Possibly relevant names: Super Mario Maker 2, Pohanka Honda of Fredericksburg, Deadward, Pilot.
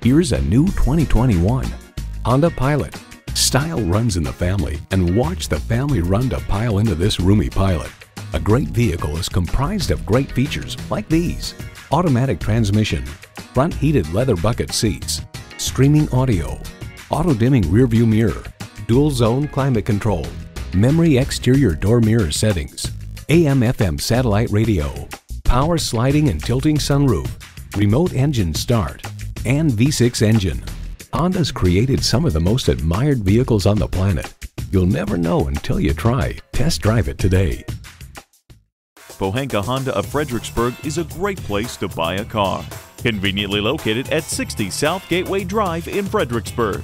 Here's a new 2021 Honda Pilot. Style runs in the family, and watch the family run to pile into this roomy Pilot. A great vehicle is comprised of great features like these: automatic transmission, front heated leather bucket seats, streaming audio, auto-dimming rearview mirror, dual zone climate control, memory exterior door mirror settings, AM/FM satellite radio, power sliding and tilting sunroof, remote engine start, and V6 engine. Honda's created some of the most admired vehicles on the planet. You'll never know until you try. Test drive it today. Pohanka Honda of Fredericksburg is a great place to buy a car. Conveniently located at 60 South Gateway Drive in Fredericksburg.